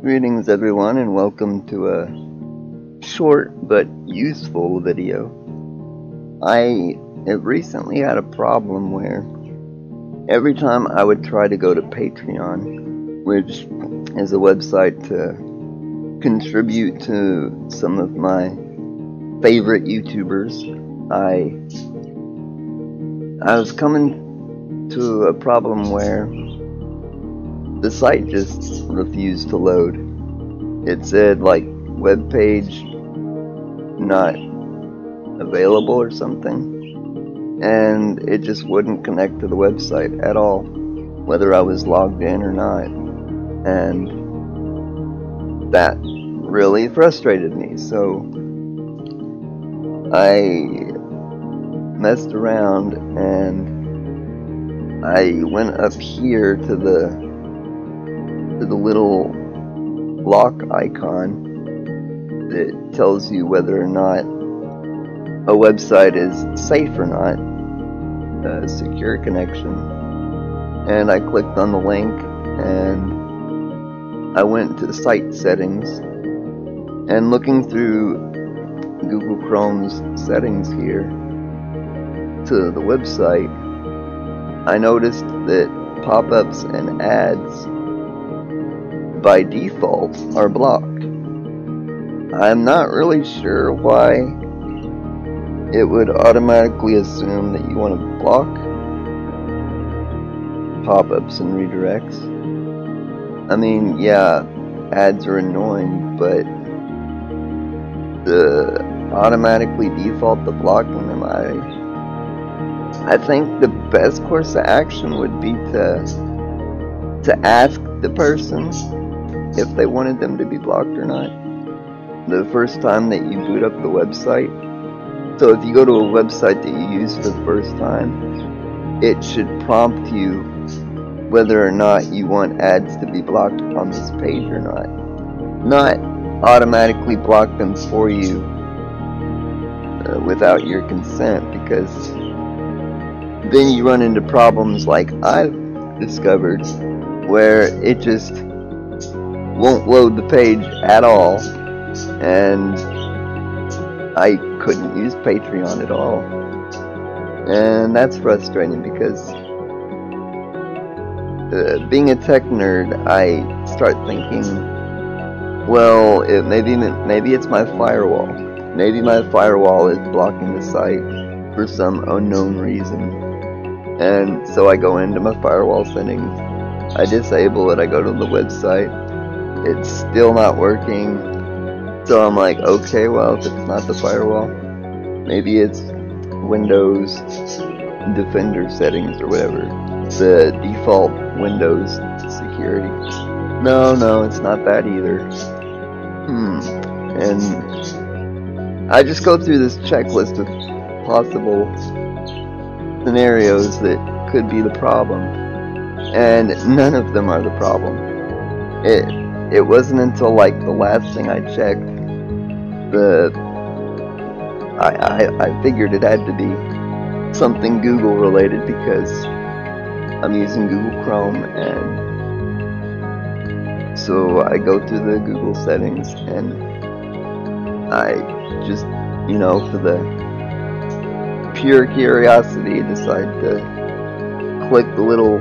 Greetings everyone, and welcome to a short but useful video. I have recently had a problem where every time I would try to go to Patreon, which is a website to contribute to some of my favorite YouTubers, I was coming to a problem where the site just refused to load. It said like web page not available or something, and it just wouldn't connect to the website at all, whether I was logged in or not, and that really frustrated me. So I messed around and I went up here to the little lock icon that tells you whether or not a website is safe or not, a secure connection, and I clicked on the link and I went to the site settings, and looking through Google Chrome's settings here to the website, I noticed that pop-ups and ads by default are blocked. I'm not really sure why it would automatically assume that you want to block pop-ups and redirects. I mean, yeah, ads are annoying, but the automatically default to blocking them, I think the best course of action would be to ask the person if they wanted them to be blocked or not the first time that you boot up the website. So if you go to a website that you use for the first time, it should prompt you whether or not you want ads to be blocked on this page or not automatically block them for you without your consent, because then you run into problems like I've discovered, where it just won't load the page at all, and I couldn't use Patreon at all. And that's frustrating, because being a tech nerd, I start thinking, well, maybe it's my firewall. Maybe my firewall is blocking the site for some unknown reason. And so I go into my firewall settings, I disable it, I go to the website, it's still not working. So I'm like, okay, well, if it's not the firewall, maybe it's Windows Defender settings or whatever, the default Windows security. No, it's not that either. And I just go through this checklist of possible scenarios that could be the problem, and none of them are the problem. It wasn't until like the last thing I checked, I figured it had to be something Google related, because I'm using Google Chrome, and so I go through the Google settings and I just, you know, for the pure curiosity, decide to click the little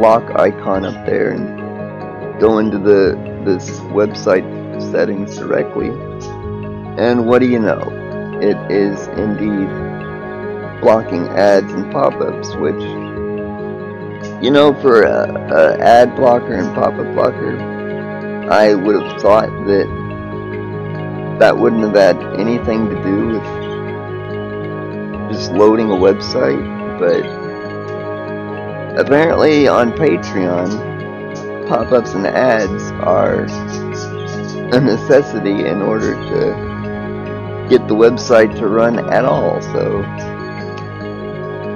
lock icon up there and go into this website settings directly, and what do you know, it is indeed blocking ads and pop-ups, which, you know, for a ad blocker and pop-up blocker, I would have thought that wouldn't have had anything to do with just loading a website, but apparently on Patreon, pop-ups and ads are a necessity in order to get the website to run at all. So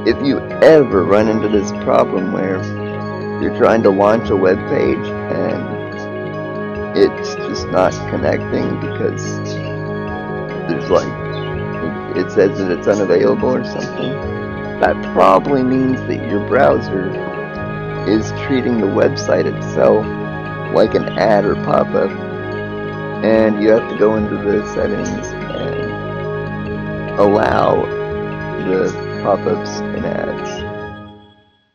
if you ever run into this problem where you're trying to launch a web page and it's just not connecting because there's like, it says that it's unavailable or something, that probably means that your browser is treating the website itself like an ad or pop-up, and you have to go into the settings and allow the pop-ups and ads.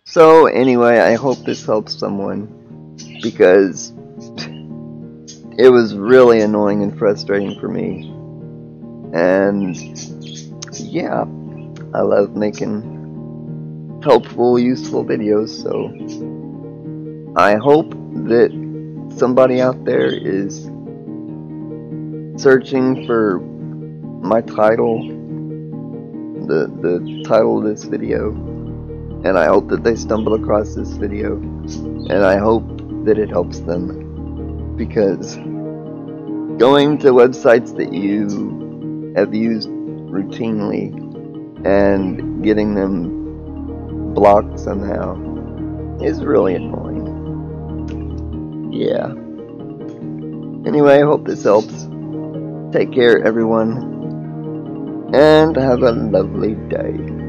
So anyway, I hope this helps someone, because it was really annoying and frustrating for me. And yeah, I love making helpful, useful videos, so I hope that somebody out there is searching for my title, the title of this video, and I hope that they stumble across this video, and I hope that it helps them, because going to websites that you have used routinely and getting them blocked somehow is really annoying. Yeah. Anyway, I hope this helps. Take care, everyone, and have a lovely day.